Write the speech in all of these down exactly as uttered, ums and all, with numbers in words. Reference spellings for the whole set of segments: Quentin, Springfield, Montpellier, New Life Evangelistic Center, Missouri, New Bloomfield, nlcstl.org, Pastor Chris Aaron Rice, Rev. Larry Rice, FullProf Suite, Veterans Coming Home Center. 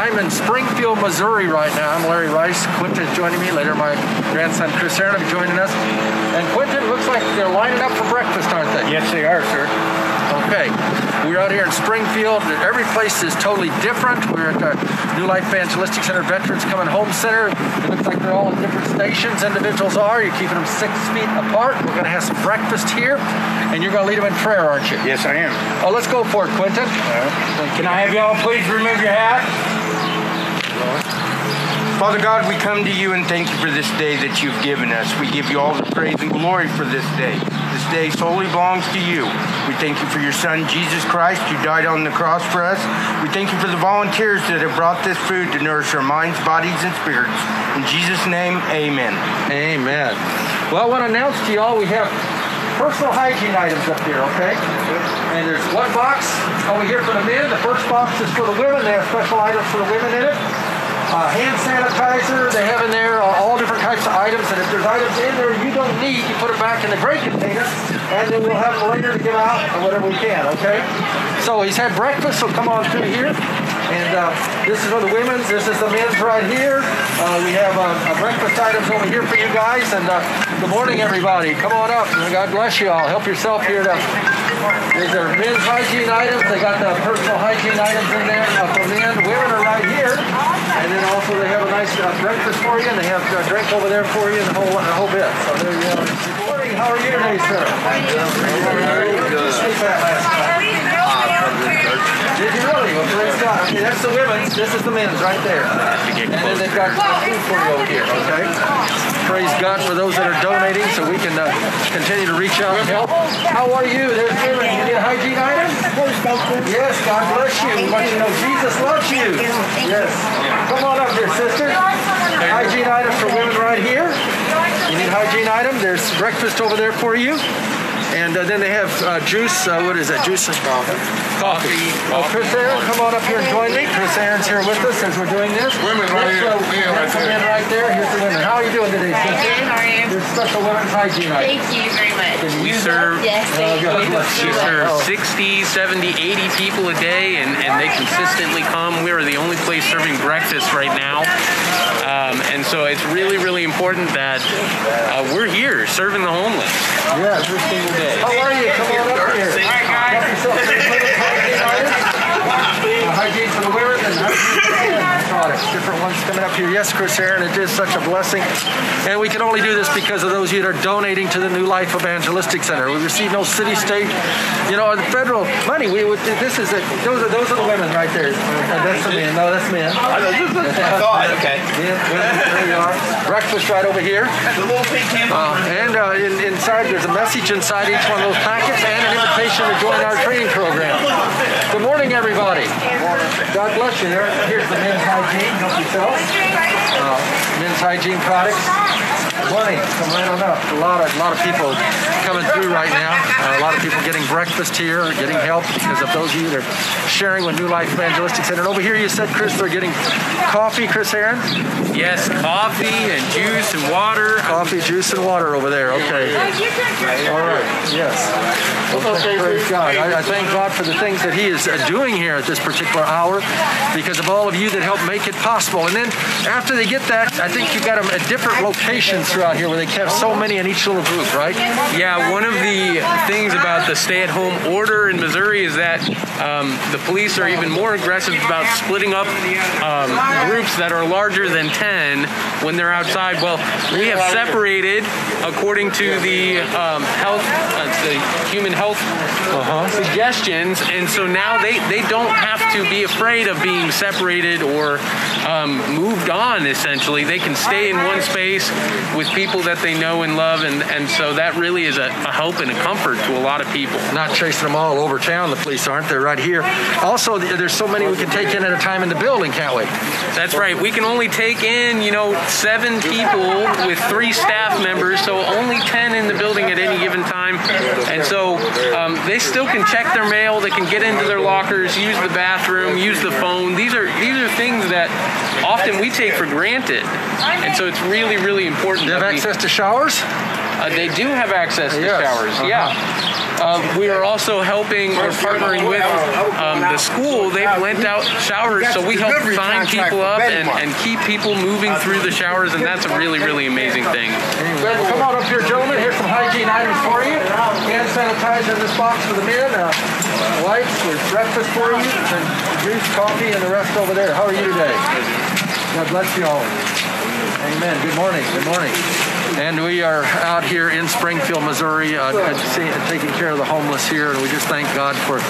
I'm in Springfield, Missouri right now. I'm Larry Rice. Quentin is joining me. Later, my grandson Chris Aaron will be joining us. And Quentin, looks like they're lining up for breakfast, aren't they? Yes, they are, sir. Okay. We're out here in Springfield. Every place is totally different. We're at the New Life Evangelistic Center, Veterans Coming Home Center. It looks like they're all in different stations. Individuals are. You're keeping them six feet apart. We're going to have some breakfast here. And you're going to lead them in prayer, aren't you? Yes, I am. Oh, let's go for it, Quentin. All right. Can I have y'all please remove your hat? Father God, we come to you and thank you for this day that you've given us. We give you all the praise and glory for this day. This day solely belongs to you. We thank you for your son, Jesus Christ, who died on the cross for us. We thank you for the volunteers that have brought this food to nourish our minds, bodies, and spirits. In Jesus' name, amen. Amen. Well, I want to announce to you all we have personal hygiene items up here, okay? And there's one box over here for the men. The first box is for the women. They have special items for the women in it. Uh, hand sanitizer, they have in there uh, all different types of items, and if there's items in there you don't need, you put it back in the gray container, and then we'll have them later to get out or whatever we can, okay? So he's had breakfast, so come on through here, and uh, this is for the women's, this is the men's right here. Uh, we have uh, breakfast items over here for you guys, and uh, good morning everybody, come on up, and God bless you all, help yourself here to... These are men's hygiene items. They got the personal hygiene items in there uh, for men. Women are right here. And then also they have a nice uh, breakfast for you, and they have a drink over there for you, and the whole, the whole bit. So there you go. Good morning. How are you today, sir? I'm doing very good. Where did you sleep at last night? Did you really? Well, praise God. Okay, that's the women's. This is the men's right there. And then they've got food for you over here, okay? Praise God for those that are donating so we can uh, continue to reach out and help. How are you? There's You need a hygiene item? Yes, God bless you. We want you to know Jesus loves you. Yes. Come on up here, sister. Hygiene item for women right here. You need a hygiene item. There's breakfast over there for you. And uh, then they have uh, juice. Uh, what is that? Juice and coffee. Coffee. Oh, Chris Aaron, come on up here and join me. Chris Aaron's here with us as we're doing this. Women right here. Women right there. Women right there. Here's the women. How are you doing today, sister? Good. How are you? There's special women's hygiene. Thank you very much. We serve. Yes. Uh, we serve sixty, seventy, eighty people a day, and and they consistently come. We are the only place serving breakfast right now, um, and so it's really, really important that uh, we're here serving the homeless. Yeah. How are you? Come on up here. All right, guys. Hygiene for the women and hygiene for the products. Different ones coming up here. Yes, Chris Aaron, it is such a blessing. And we can only do this because of those of you that are donating to the New Life Evangelistic Center. We receive no city, state, you know, or the federal money. We would, this is it. Those are, those are the women right there. No, that's the men. No, that's men. I thought. Okay. Yeah, there you are. Breakfast right over here. Uh, and uh, in, inside, there's a message inside each one of those packets and an invitation to join our training program. Good morning, everybody. God bless you. There, here's the men's hygiene. Help yourself. Uh, men's hygiene products. Morning. Come right on up. A lot of a lot of people coming through right now. Uh, a lot of people getting breakfast here, getting help because of those of you that are sharing with New Life Evangelistic Center. And over here, you said, Chris, they're getting coffee. Chris Aaron. Yes, coffee and juice and water. Coffee, juice, and water over there. Okay. All right. Yes. Well, praise God. I, I thank God for the things that He is doing here at this particular hour because of all of you that helped make it possible. And then after they get that, I think you've got them at different locations throughout here where they kept so many in each little group, right? Yeah, one of the things about the stay-at-home order in Missouri is that um, the police are even more aggressive about splitting up um, groups that are larger than ten when they're outside. Well, we have separated according to the um, health, uh, the human health uh-huh. suggestions, and so now they, they don't have to be afraid of being separated or um, moved on, essentially. They can stay in one space with people that they know and love, and, and so that really is a, a help and a comfort to a lot of people. Not chasing them all over town, the police aren't. They're right here. Also, there's so many we can take in at a time in the building, can't we? That's right. We can only take in, you know, seven people with three staff members, so only ten in the building at any given time. And so um, they still can check their mail. They can get into their lockers, use the bathroom. Bathroom, use the phone. These are these are things that often we take for granted, and so it's really, really important. Do you have access to showers? Uh, they do have access to yes. showers. Uh-huh. Yeah. Uh, we are also helping or partnering with um, the school. They've lent out showers, so we help sign people up and, and keep people moving through the showers, and that's a really, really amazing thing. Come on up here, gentlemen. Here's some hygiene items for you. Hand sanitizer in this box for the men. Uh, lights, there's breakfast for you, and juice, coffee, and the rest over there. How are you today? God bless you all. Amen. Good morning. Good morning. And we are out here in Springfield, Missouri, uh, taking care of the homeless here, and we just thank God for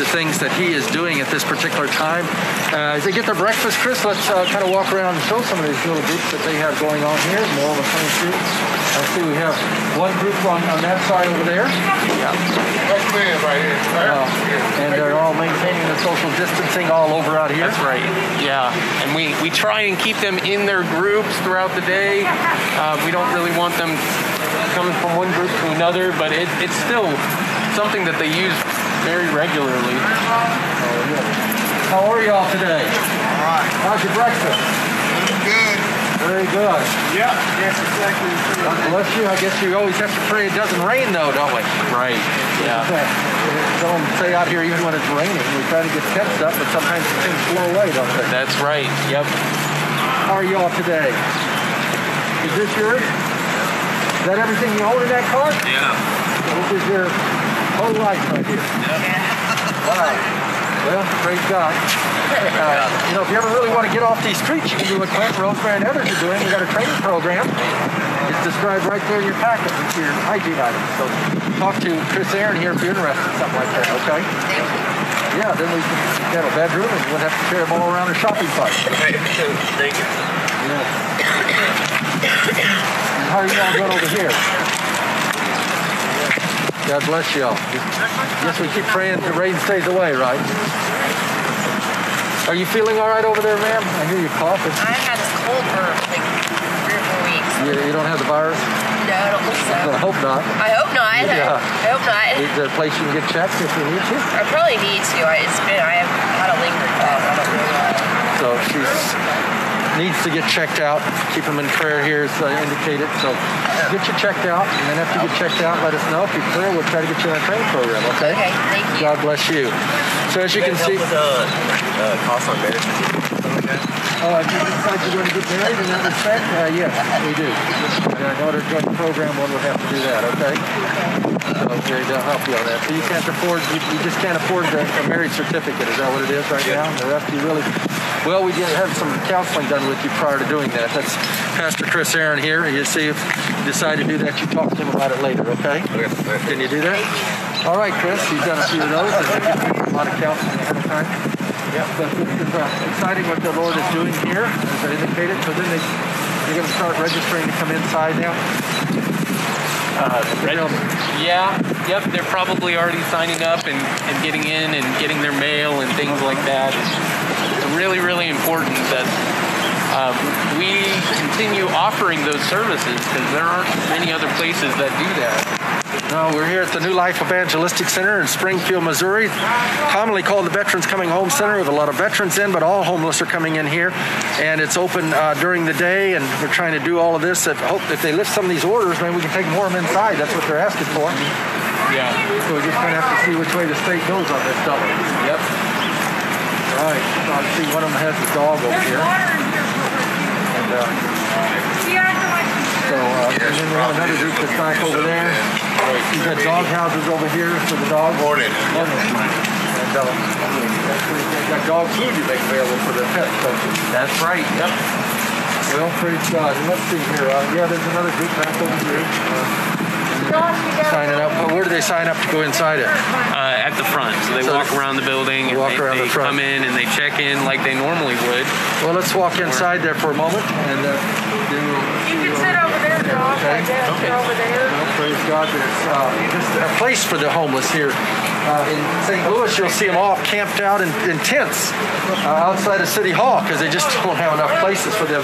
the things that He is doing at this particular time. Uh, as they get their breakfast, Chris, let's uh, kind of walk around and show some of these little groups that they have going on here. More of the funny groups. I see we have one group on, on that side over there. Yeah. That's me right here. Uh, and they're all maintaining the social distancing all over out here. That's right. Yeah. And we, we try and keep them in their groups throughout the day. Uh, we don't really want them coming from one group to another, but it, it's still something that they use very regularly. How are y'all today? All right. How's your breakfast? Good. Very good. Yeah. Yes, exactly. God bless you. I guess you always have to pray it doesn't rain, though, don't we? Right. Yeah. Don't stay out here even when it's raining. We try to get tents up, but sometimes things blow away, don't they? That's right. Yep. How are y'all today? Is this yours? Is that everything you hold in that car? Yeah. This is your whole life right here. Yeah. Yeah. All right. Well, praise God. Uh, you know, if you ever really want to get off these streets, you can do what Quentin, Roseman, and others are doing. We've got a training program. It's described right there in your packet. It's your hygiene items. So talk to Chris Aaron here if you're interested in something like that, okay? Yeah, then we can get a bedroom and we'll have to carry them all around a shopping cart. Thank you. Yeah. How are you all going over here? God bless y'all. Yes, we keep praying the rain stays away, right? Are you feeling all right over there, ma'am? I hear you coughing. I had this cold for like three or four weeks. You, you don't have the virus? No, I don't think so. I hope not. I hope not. Yeah. I hope not. Is there a place you can get checked if you need to? I probably need to. It's been, I have had a lingering cough. I don't really know. So she's... needs to get checked out. Keep them in prayer here as I indicated. So get you checked out, and then after you get checked out, let us know. If you're clear, we'll try to get you on a training program, okay? Okay, thank you. God bless you. So as you, you can see... With, uh, uh, cost on marriage? Uh, if you decide you're going to get married in that respect, uh, yes, we do. In order to join the program, one would have to do that, okay? Okay, they'll help you on that. So you can't afford, you, you just can't afford the, the marriage certificate. Is that what it is right yeah. now? And the rest you really... Well, we did have some counseling done with you prior to doing that. That's Pastor Chris Aaron here. You see, if you decide to do that, you talk to him about it later, okay? Can you do that? All right, Chris, you've done a few of those. A lot of counseling ahead of time. Yeah, but it's uh, exciting what the Lord is doing here, as I indicated. So then they, they're going to start registering to come inside now. Uh, yeah, yep, they're probably already signing up and, and getting in and getting their mail and things like that. Really, really important that um, we continue offering those services because there aren't many other places that do that. No, we're here at the New Life Evangelistic Center in Springfield, Missouri, commonly called the Veterans Coming Home Center. We have a lot of veterans in, but all homeless are coming in here. And it's open uh, during the day, and we're trying to do all of this. I hope if they lift some of these orders, maybe we can take more of them inside. That's what they're asking for. Yeah. So we're just going to have to see which way the state goes on this stuff. Yep. All right, so I see one of them has a dog over here. And, uh, so, uh, yes, and then we have another group that's back over there. We've got dog houses over here for the dogs. Morning. Morning. And, uh, we've got dog food you make available for the pets. That's right, yep. Well, praise God. Let's see here. Uh, yeah, there's another group back over here. Uh, Sign it up. Well, where do they sign up to go inside it? Uh, at the front. So they so walk around the building and walk they, around they the front. Come in and they check in like they normally would. Well, let's walk inside there for a moment. And uh, do, you can sit over there, dog. Okay. Okay. Over there. Well, praise God. There's uh, a place for the homeless here. Uh, in Saint Louis, you'll see them all camped out in, in tents uh, outside of City Hall because they just don't have enough places for them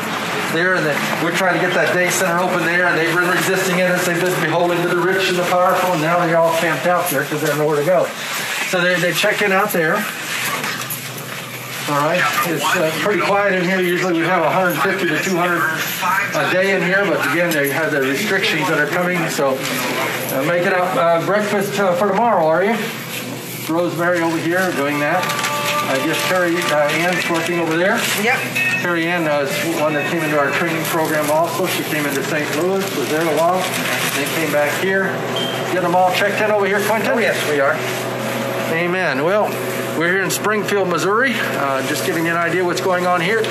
there. And the, we're trying to get that day center open there, and they've been resisting it as they've been beholden to the rich and the powerful, and now they're all camped out there because they have nowhere to go. So they, they check in out there. all right? It's uh, pretty quiet in here. Usually we have one hundred fifty to two hundred a day in here, but again, they have the restrictions that are coming, so uh, make it up. Uh, breakfast uh, for tomorrow, are you? Rosemary over here doing that. I guess Terry uh, Ann's working over there. Yep. Terry Ann uh, is one that came into our training program also. She came into Saint Louis, was there a while, then came back here. Get them all checked in over here, Quentin? Oh, yes, we are. Amen. Well, we're here in Springfield, Missouri. Uh, just giving you an idea what's going on here.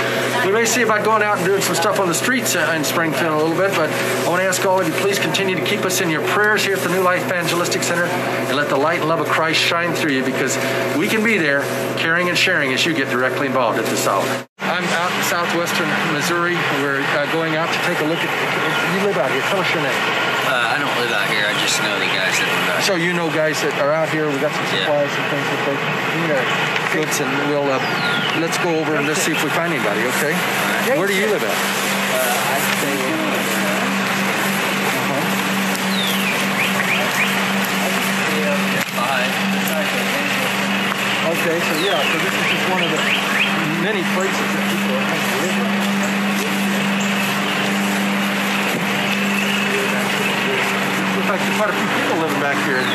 We may see about going out and doing some stuff on the streets in Springfield a little bit, but I want to ask all of you, please continue to keep us in your prayers here at the New Life Evangelistic Center and let the light and love of Christ shine through you, because we can be there caring and sharing as you get directly involved at this hour. I'm out in southwestern Missouri. We're uh, going out to take a look at... You live out here. Tell us your name. Uh, I don't live out here. I just know the guys that live out here. So you know guys that are out here. We've got some supplies yeah. and things that they need our goods, and we'll, uh, let's go over and let's see if we find anybody, okay? Right. Where do you live at? Uh, I stay in uh -huh. I Okay, so yeah, so this is just one of the many places that people are living. Looks like there's quite a few people living back here. Yeah.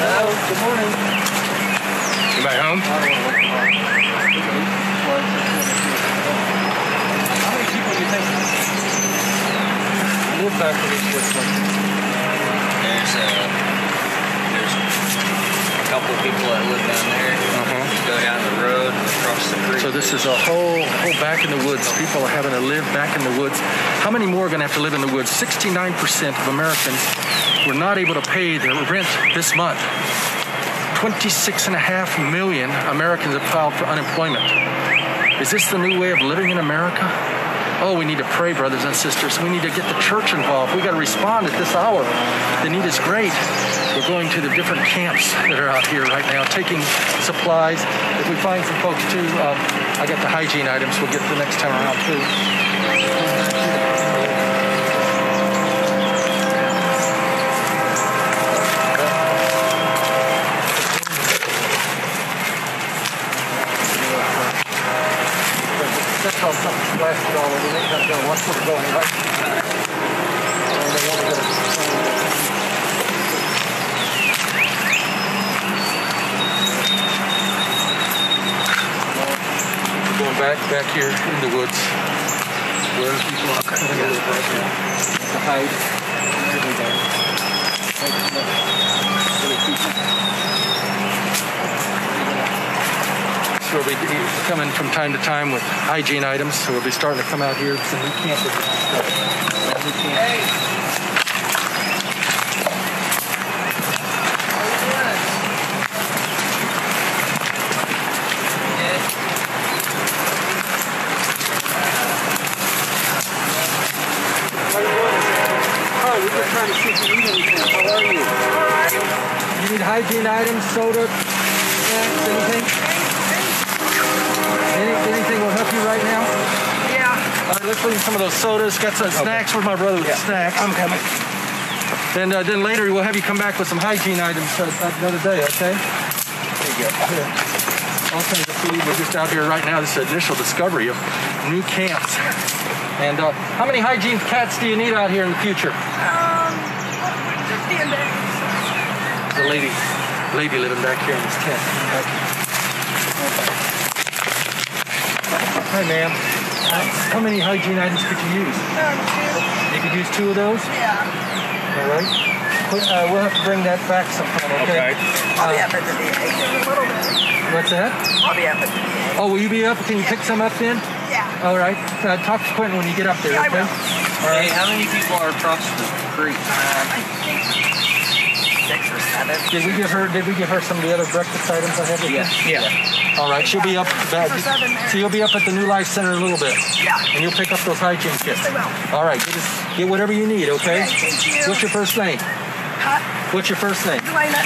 Hello, good morning. Anybody home? How many people do you think live back in this place? Uh, there's a couple of people that live down there. Uh-huh. You go down the road and across the creek. So this is a whole, whole back in the woods. People are having to live back in the woods. How many more are going to have to live in the woods? sixty-nine percent of Americans were not able to pay their rent this month. twenty-six and a half million Americans have filed for unemployment. Is this the new way of living in America? Oh, we need to pray, brothers and sisters. We need to get the church involved. We got to respond at this hour. The need is great. We're going to the different camps that are out here right now, taking supplies. If we find some folks, too, uh, I got the hygiene items we'll get the next time around, too. That's how something's blasted all over. They're not going to watch what's going on. And they want to get a... Going back, back here in the woods. Where are people out there? The hide. Everybody. So we'll be coming from time to time with hygiene items. So we'll be starting to come out here. So we can't do this. Hey! Hygiene items, soda, snacks, anything? Any, anything will help you right now? Yeah. All right, let's bring some of those sodas. Got some okay. snacks. Where's my brother with yeah. the snacks? I'm coming. And uh, then later we'll have you come back with some hygiene items uh, another day, okay? There you go. Yeah. All kinds of food. We're just out here right now. This is the initial discovery of new camps. And uh, how many hygiene cats do you need out here in the future? Um, fifty a day. There's a lady, lady living back here in this tent. Hi, ma'am. How many hygiene items could you use? Um, two. You could use two of those? Yeah. All right. Uh, we'll have to bring that back sometime, okay? Okay. I'll be up at the V A in a little bit. What's that? I'll be up at the V A. Oh, will you be up? Can you yeah. pick some up then? Yeah. All right. Uh, talk to Quentin when you get up there, yeah, okay? I will. All right. Hey, how many people are across the creek? Uh, I think... Did we give her? Did we give her some of the other breakfast items I had? Yeah. yeah. Yeah. All right. She'll be up. Back. So you'll be up at the New Life Center in a little bit. Yeah. And you'll pick up those hygiene kits. Yes, I will. All right. Get, get whatever you need. Okay. Okay, thank you. What's your first name? Huh? What's your first name? Joanna.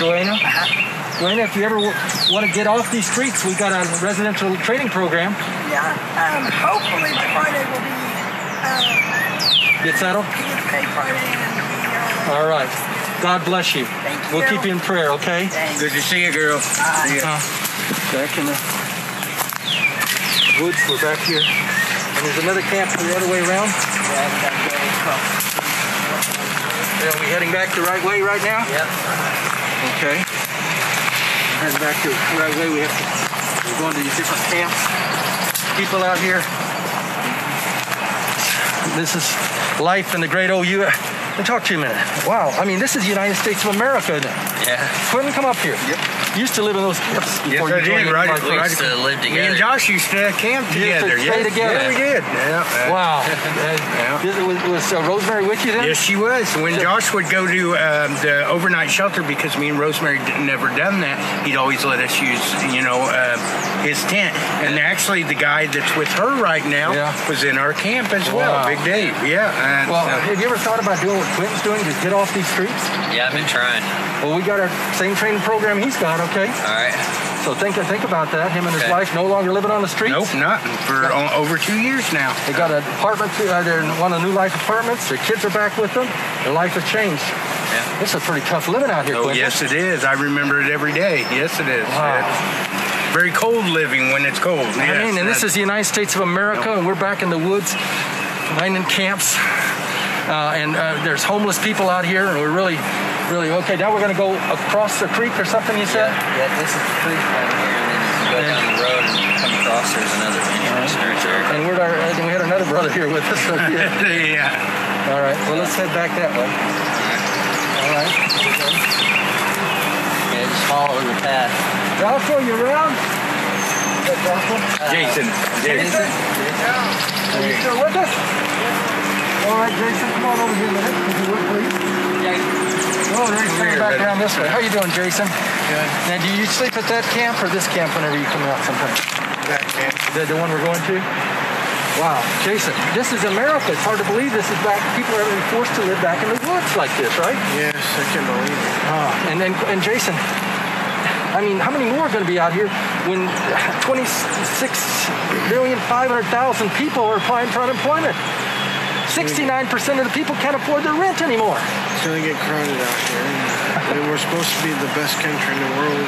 Joanna. Uh-huh. Glenn, if you ever w- want to get off these streets, we got a residential training program. Yeah, um, hopefully the Friday will be... Um, get settled? Get paid Friday. And, uh, All right. God bless you. Thank you. We'll keep you in prayer, okay? Thanks. Good to see you, girl. Bye. See you. Uh, back in the woods, we're back here. And there's another camp the other way around. Yeah, are we heading back the right way right now? Yep. Okay. Heading back the right way. We have to, we're going to these different camps. People out here. This is life in the great O U. Let me talk to you a minute. Wow. I mean, this is the United States of America now. Yeah. Quentin, come up here. Yep. You used to live in those camps before yes, you joined right, right, right. We used to live together. Me and Josh used to camp together. Used to stay yes. together. Yeah, we did. Yeah. Wow. Yeah. It was, was uh, Rosemary with you then? Yes, she was. When so, Josh would go to um, the overnight shelter, because me and Rosemary had never done that, he'd always let us use, you know, uh, his tent. And actually, the guy that's with her right now yeah. was in our camp as wow. well. Big Dave. Yeah. And, well, uh, have you ever thought about doing what Quentin's doing, just get off these streets? Yeah, I've been trying. Well, we got our same training program he's got, okay? All right. So think think about that. Him and his okay. wife no longer living on the streets. Nope, not for no. over two years now. They got an apartment. Uh, they're in one of the New Life apartments. Their kids are back with them. Their life has changed. Yeah. This is pretty tough living out here, oh, Quentin. Yes, it is. I remember it every day. Yes, it is. Wow. Yes. Very cold living when it's cold. I yes, mean, and this is the United States of America, nope. and we're back in the woods, mining camps. Uh, and uh, there's homeless people out here, and we're really, really, okay, now we're going to go across the creek or something, you said? Yeah, yeah this is the creek right here, and then you go yeah. down the road and come across, there's another entrance right. there. And we're our, and we had another brother here with us. So yeah. yeah. All right, well, let's head back that way. All right. Yeah, just follow the path. Ralph, you around? Uh, Jason. Jason. Jason? Are you still with us? All right, Jason, come on over here a minute. If you would, please. Yeah. Oh, there's coming back down this way. How are you doing, Jason? Good. Now, do you sleep at that camp or this camp whenever you come out sometimes? That camp. The, the one we're going to? Wow. Jason, this is America. It's hard to believe this is back. People are being forced to live back in the woods like this, right? Yes, I can't believe it. Oh, and, and, and Jason, I mean, how many more are going to be out here when twenty-six million five hundred thousand people are applying for unemployment? sixty-nine percent of the people can't afford their rent anymore. It's going to get crowded out here. And we're supposed to be the best country in the world.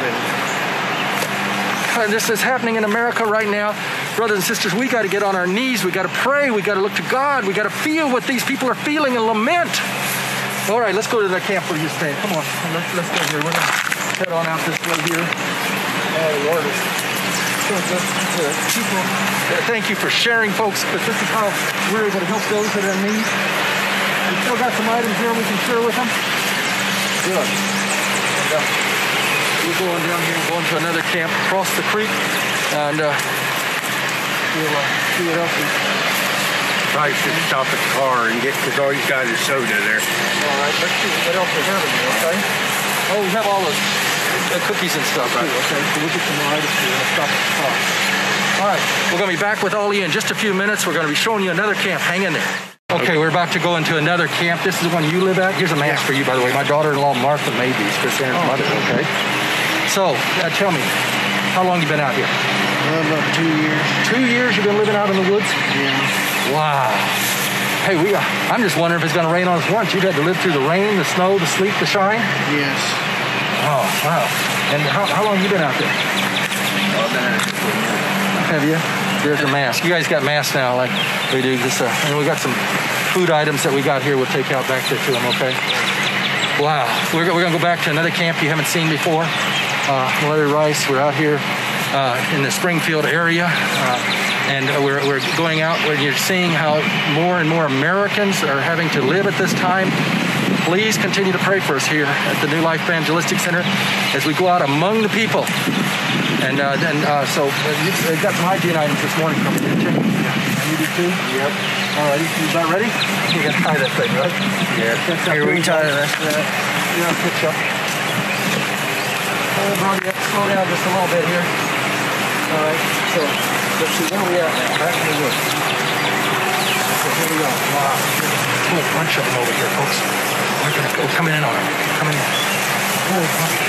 And this is happening in America right now. Brothers and sisters, we got to get on our knees. We got to pray. We got to look to God. We got to feel what these people are feeling and lament. All right, let's go to the camp where you're staying. Come on. Let's, let's go here. We're going to head on out this way here. Oh, Lord. People. Thank you for sharing, folks, but this is how we're able to help those that are in need. We still got some items here we can share with them. Good. Yeah. We're going down here and going to another camp across the creek, and uh, we'll uh, see what else we Probably should stop at the car and get, because all you got is soda there. All right, let's see what else we have in here, okay? Oh, we have all the uh, cookies and stuff, right. too, okay? So we'll get some items here and stop at the car. All right, we're going to be back with Ollie in just a few minutes. We're going to be showing you another camp. Hang in there. Okay, we're about to go into another camp. This is the one you live at. Here's a match yeah. for you, by the way. My daughter-in-law, Martha, made these. Chris Aaron's oh, mother, okay? So, uh, tell me, how long you been out here? Well, about two years. Two years you've been living out in the woods? Yeah. Wow. Hey, we. Uh, I'm just wondering if it's going to rain on us once. You've had to live through the rain, the snow, the sleet, the shine? Yes. Oh, wow. And how, how long you been out there? Well, I've been out here for a year. Have you? There's a mask. You guys got masks now, like we do. This, uh, and we got some food items that we got here. We'll take out back there to them. Okay. Wow. We're we're gonna go back to another camp you haven't seen before. Uh, Larry Rice. We're out here uh, in the Springfield area, uh, and we're we're going out where you're seeing how more and more Americans are having to live at this time. Please continue to pray for us here at the New Life Evangelistic Center as we go out among the people. And uh, then, uh, so, uh, got some hygiene items this morning coming in, too. Yeah. And you do, too? Yep. All right. You about ready? You're going to tie that thing, right? Yeah. Here, we can tie the rest of that. Yeah, pitch up. Hold on, you have to slow down just a little bit here. All right. So, let's see. Where are we at now? Back in the woods. So, here we go. Wow. There's a whole bunch of them over here, folks. We're going to go. Coming in on them. Coming in. Oh, okay.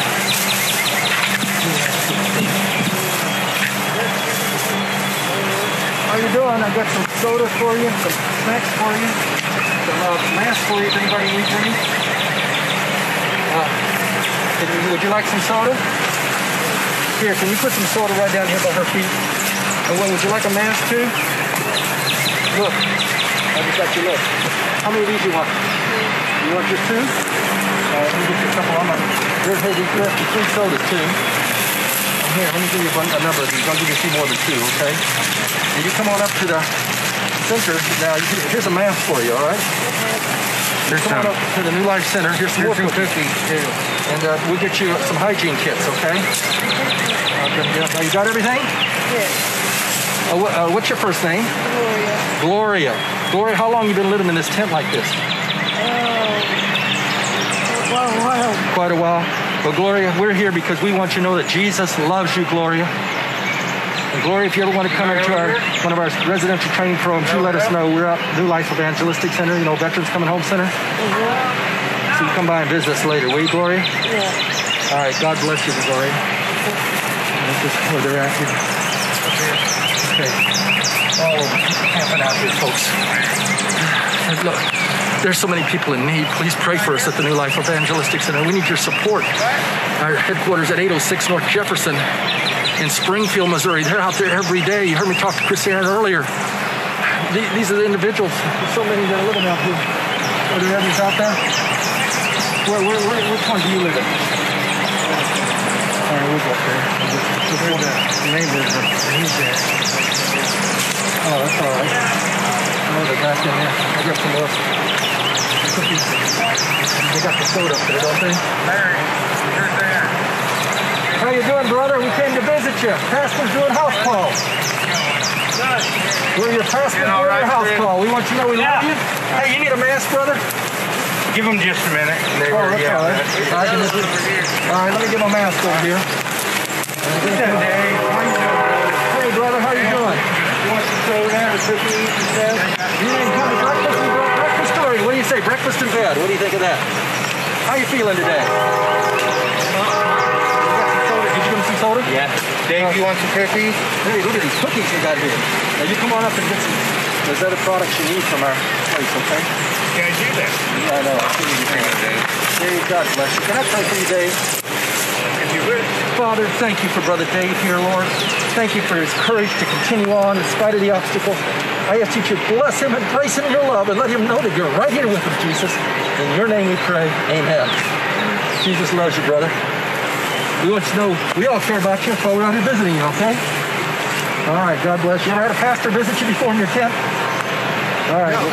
How you doing? I got some soda for you, some snacks for you, some uh, masks for you if anybody needs any. Uh, would you like some soda? Here, can you put some soda right down here by her feet? And what, would you like a mask too? Look, I just got you look. How many of these you want? You want just two? Uh, let me get you a couple. I'm gonna, you're heavy, you have three sodas too. Here, let me give you a number of these. I'll give you a few more than two, okay? And you come on up to the center. Now, you, here's a mask for you, all right? Here's come some. on up to the New Life Center. Here's some two fifty. And uh, we'll get you some hygiene kits, okay? Uh, you got everything? Yes. Uh, what, uh, what's your first name? Gloria. Gloria. Gloria, how long have you been living in this tent like this? Oh, quite a while. Quite a while. Well, Gloria, we're here because we want you to know that Jesus loves you, Gloria. And Gloria, if you ever want to come into our, one of our residential training programs, you let us know. We're at New Life Evangelistic Center, you know, Veterans Coming Home Center. Mm-hmm. So you come by and visit us later, will you, Gloria? Yeah. All right, God bless you, Gloria. This is where they're at. Okay. All over. Camping out here, folks. And look. There's so many people in need. Please pray for us at the New Life Evangelistic Center. We need your support. Our headquarters at eight oh six North Jefferson in Springfield, Missouri. They're out there every day. You heard me talk to Chris Aaron earlier. These are the individuals. There's so many that are living out here. Are there others out there? Where, where, where, which one do you live in? All right, we'll go up there. Just one neighbor. He's there. Oh, that's all right. Oh, the guy's in there. I got some more. Cookies. They got the soda up there, don't they? Larry, you're there. How you doing, brother? We came to visit you. Pastor's doing house call. We're your pastor doing right, your house call. We want you to know we yeah. love you. Hey, you need a mask, brother? Give him just a minute. They oh, were, that's yeah, all right. I can just, all right, let me get my mask over here. Hey, brother, how you doing? You want some soda and a cookie, you said? You didn't come to breakfast? What do you say? Breakfast in bed. What do you think of that? How you feeling today? Did you give him some soda? Yeah. Dave, uh, you want some cookies? Hey, look at these cookies you got here. Now you come on up and get some. There's other products you need from our place, okay? Can I do that? Yeah, I know. I see you doing it, Dave. There you go. Bless you. Can I pray for you, Dave? If you would. Father, thank you for Brother Dave here, Lord. Thank you for his courage to continue on in spite of the obstacle. I ask you to bless him and grace him in your love and let him know that you're right here with him, Jesus. In your name we pray, amen. Jesus loves you, brother. We want you to know we all care about you, so we're out here visiting you, okay? All right, God bless you. You ever had a pastor visit you before in your tent? All right, no.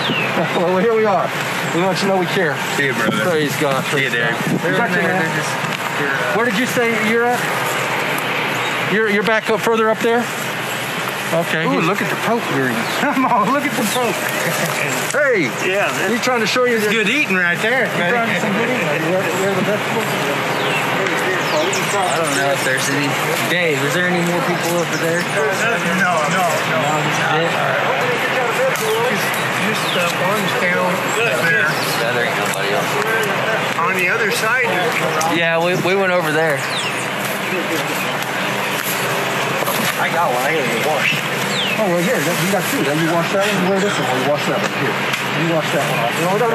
well, well, here we are. We want you to know we care. See you, brother. Praise God. See you, Derek. Where did you say you're at? You're, you're back up further up there? Okay. Ooh, look at the Pope green. Come on, look at the Pope. Hey. Yeah. He's trying to show you. It's good eating right there. You're trying to some good eating. Where the vegetables? I don't know if there's any. Dave, is there any more people over there? No, no, no. no. no just just uh, one's down there. Yeah, there ain't nobody else. On the other side. Yeah, we, we went over there. I got one. I gotta get washed. Oh, well, here. You got two. Then you wash that one. Wear this one. You wash that one. Here. You wash that one off. No, no,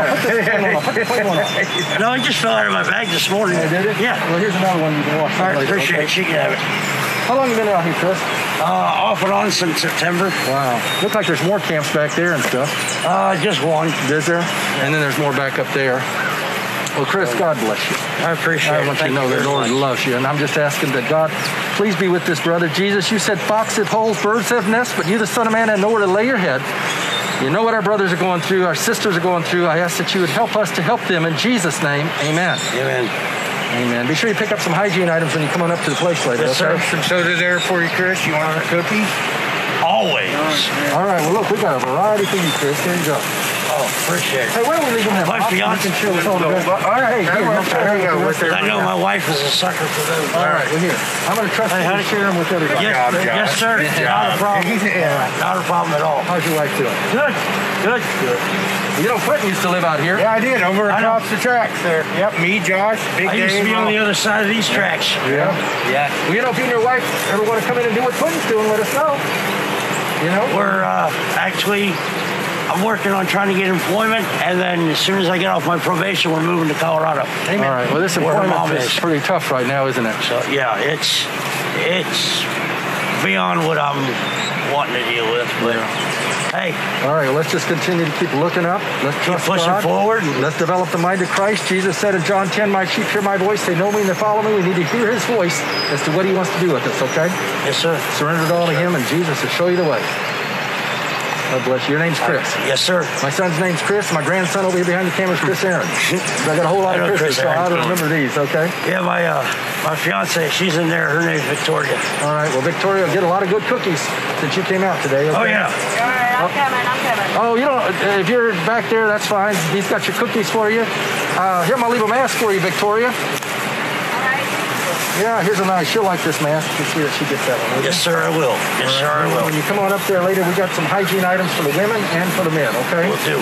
no. Put this one on. Put this one on. No, it just fell out of my bag this morning. Yeah, did it? Yeah. Well, here's another one you can wash. All right, later, appreciate okay? it. She can have it. How long have you been out here, Chris? Uh, off and on since September. Wow. Looks like there's more camps back there and stuff. Uh, just one. Is there? Yeah. And then there's more back up there. Well, Chris, God bless you. I appreciate it. I want it. you to know that Lord loves you. And I'm just asking that God, please be with this brother. Jesus, you said foxes have holes, birds have nests, but you, the Son of Man, have nowhere to lay your head. You know what our brothers are going through, our sisters are going through. I ask that you would help us to help them in Jesus' name. Amen. Amen. Amen. Be sure you pick up some hygiene items when you come on up to the place later. Yes, sir. Some soda there for you, Chris. You want a cookie? Always. All right. All right. Well, look, we got a variety for you, Chris. Here you go. Oh, appreciate it. Hey, why don't we leave them there? My fiance. All right, here. I know my wife is a sucker for those. All right, we're here. I'm going to trust you to share them with everybody. Yes, sir. Not a problem. Not a problem at all. How's your wife doing? Good. Good. Good. You know, Quentin used to live out here. Yeah, I did. Over across the tracks there. Yep, me, Josh, Big Dave. I used to be on the other side of these tracks. Yeah. Yeah. Well, you know, if you and your wife ever want to come in and do what Quentin's doing, let us know. You know? We're uh, actually... I'm working on trying to get employment, and then as soon as I get off my probation, we're moving to Colorado. Amen. All right. Well, this employment is pretty tough right now, isn't it? So yeah, it's it's beyond what I'm wanting to deal with. But yeah. Hey. All right. Let's just continue to keep looking up. Let's keep pushing God. forward. Let's develop the mind of Christ. Jesus said in John ten, "My sheep hear my voice. They know me and they follow me." We need to hear His voice as to what He wants to do with us. Okay? Yes, sir. Surrender it all yes, to sir. Him, and Jesus will show you the way. God bless you. Your name's Chris. Uh, yes, sir. My son's name's Chris. My grandson over here behind the camera is Chris Aaron. I got a whole lot of Chris, so I don't remember these, okay? Yeah, my uh, my fiance, she's in there. Her name's Victoria. All right. Well, Victoria, get a lot of good cookies since you came out today. Okay? Oh, yeah. All right. I'm coming. I'm coming. Oh, you know, if you're back there, that's fine. He's got your cookies for you. Uh, here, I'm going to leave a mask for you, Victoria. All right. Yeah, here's a nice. She'll like this mask. You see that she gets that one. Yes, sir, I will. Yes, sir, I will. When you come on up there later, we got some hygiene items for the women and for the men, okay? We'll do.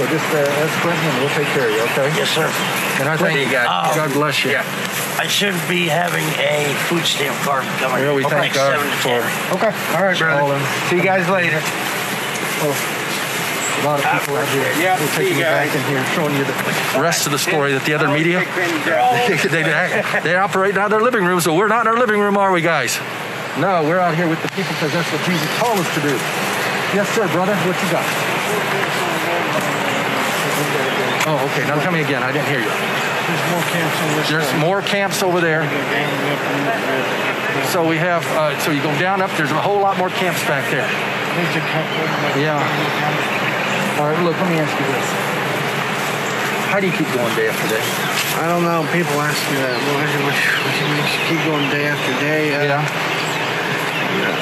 So just uh, ask Quentin and we'll take care of you, okay? Yes, sir. And I thank you, God. Um, God bless you. Yeah. I should be having a food stamp card coming. Well, we thank God for it. Okay. All right, brother. See you guys later. Oh. A lot of people out here. Yeah, we'll take you back in here, showing you the rest of the story that the other media, they, they, they operate out of their living rooms, so we're not in our living room, are we, guys? No, we're out here with the people because that's what Jesus called us to do. Yes, sir, brother, what you got? Oh, okay, now tell me again, I didn't hear you. There's more camps over there. There's more camps over there. So we have, uh, so you go down up, there's a whole lot more camps back there. Yeah. All right, look, let me ask you this. How do you keep going day after day? I don't know. People ask me that. What do you, what do you mean you keep going day after day? Uh, yeah. yeah.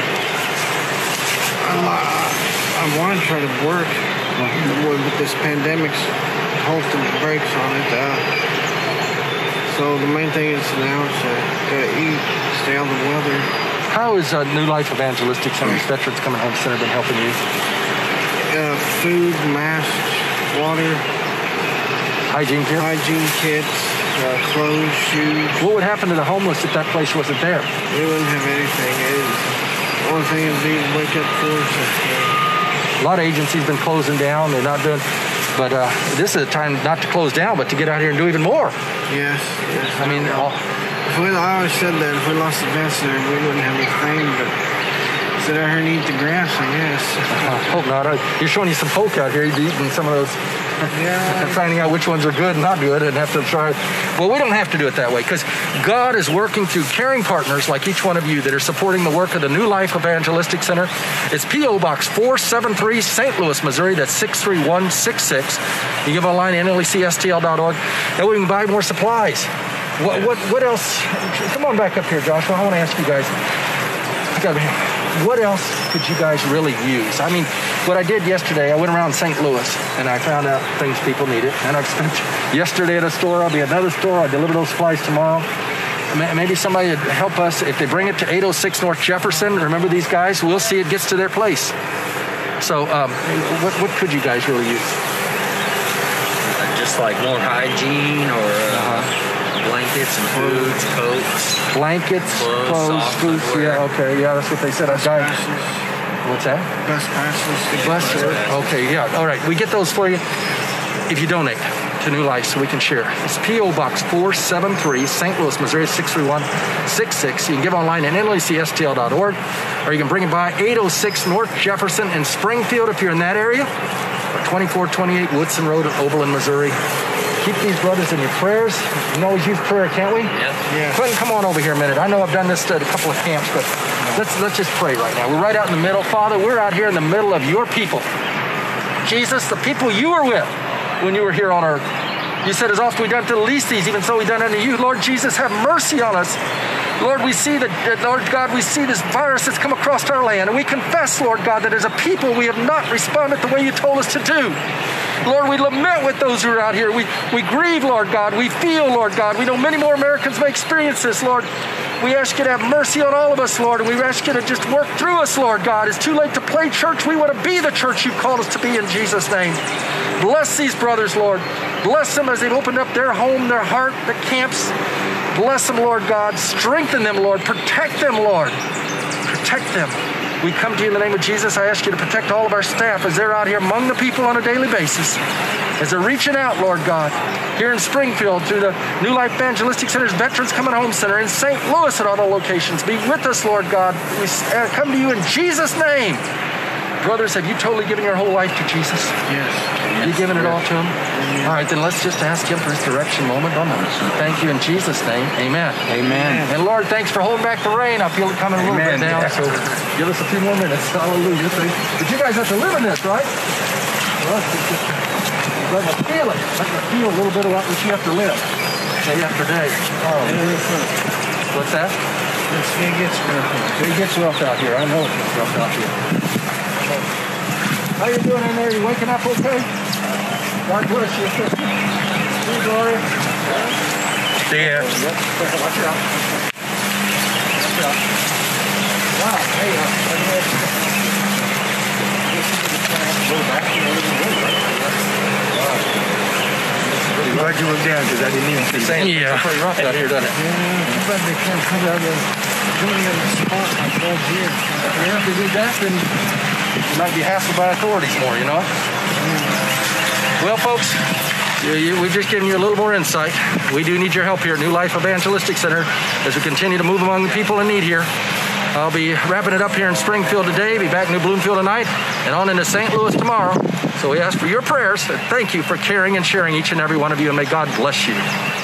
I, I want to try to work mm-hmm. with this pandemic's halting the brakes on it. Uh, so the main thing is now is to, to eat, stay out of the weather. How is uh, New Life Evangelistic Center, mm-hmm. Veterans Coming Home Center, been helping you? Uh, food, masks, water, hygiene kits, hygiene kits uh, clothes, shoes. What would happen to the homeless if that place wasn't there? They wouldn't have anything. It is, the only thing is they wake up for us. A lot of agencies have been closing down. They're not doing, but uh, this is a time not to close down, but to get out here and do even more. Yes. yes I mean, all, if we, I always said that if we lost the vets there, we wouldn't have anything, but... Sit out here and eat the grass, I guess. I hope not. You're showing you some folk out here. You're eating some of those. Yeah. And finding out which ones are good and not good and have to try. Well, we don't have to do it that way because God is working through caring partners like each one of you that are supporting the work of the New Life Evangelistic Center. It's P O Box four seven three, Saint Louis, Missouri. That's six three one six six. You give online at n l c s t l dot org. That way we can buy more supplies. What, what, what else? Come on back up here, Joshua. I want to ask you guys. I got me. What else could you guys really use? I mean, what I did yesterday, I went around Saint Louis, and I found out things people needed. And I've spent yesterday at a store. I'll be at another store. I'll deliver those supplies tomorrow. Maybe somebody would help us. If they bring it to eight oh six North Jefferson, remember these guys, we'll see it gets to their place. So um, what, what could you guys really use? Just like more hygiene or... Uh-huh. Blankets and foods, coats. Blankets, clothes, boots. Yeah, okay. Yeah, that's what they said. Bus passes. What's that? Bus passes. Bus passes. Okay, yeah. All right. We get those for you if you donate to New Life so we can share. It's P O Box four seven three, Saint Louis, Missouri, six three one six six. You can give online at n l c s t l dot org or you can bring it by eight oh six North Jefferson in Springfield if you're in that area, or twenty-four twenty-eight Woodson Road in Oberlin, Missouri. Keep these brothers in your prayers. You can always use prayer, can't we? Yes. yes. Clinton, come on over here a minute. I know I've done this at a couple of camps, but let's let's just pray right now. We're right out in the middle. Father, we're out here in the middle of your people. Jesus, the people you were with when you were here on earth. You said, as often we've done to the least these, even so we've done unto you. Lord Jesus, have mercy on us. Lord, we see that, Lord God, we see this virus that's come across our land, and we confess, Lord God, that as a people we have not responded the way you told us to do. Lord, we lament with those who are out here. We, we grieve, Lord God. We feel, Lord God. We know many more Americans may experience this, Lord. We ask you to have mercy on all of us, Lord. And we ask you to just work through us, Lord God. It's too late to play church. We want to be the church you called us to be in Jesus' name. Bless these brothers, Lord. Bless them as they've opened up their home, their heart, the camps. Bless them, Lord God. Strengthen them, Lord. Protect them, Lord. Protect them. We come to you in the name of Jesus. I ask you to protect all of our staff as they're out here among the people on a daily basis, as they're reaching out, Lord God, here in Springfield through the New Life Evangelistic Center's Veterans Coming Home Center, in Saint Louis at all the locations. Be with us, Lord God. We come to you in Jesus' name. Brothers, have you totally given your whole life to Jesus? Yes. Have you given it all to him? Amen. All right, then let's just ask him for his direction moment by moment. Thank you in Jesus' name. Amen. Amen. And Lord, thanks for holding back the rain. I feel it coming Amen. a little bit now. Yeah. So give us a few more minutes. Hallelujah. But you guys have to live in this, right? Well, I feel it. I can feel a little bit about what you have to live. Day after day. Oh. What's that? It gets rough. It gets rough out here. I know it gets rough out here. How you doing in there? You waking up okay? God bless you. See glory. See ya. Watch out. Watch out. Wow. Hey, I'm glad you looked down because I didn't even see you. Yeah. It's pretty rough out here, doesn't it? Yeah. But they can't come out and put me in the spot like last year. Yeah, if they did that, then you might be hassled by authorities more, you know? Mm. Well, folks, you, you, we've just given you a little more insight. We do need your help here at New Life Evangelistic Center as we continue to move among the people in need here. I'll be wrapping it up here in Springfield today, be back in New Bloomfield tonight, and on into Saint Louis tomorrow. So we ask for your prayers. Thank you for caring and sharing, each and every one of you, and may God bless you.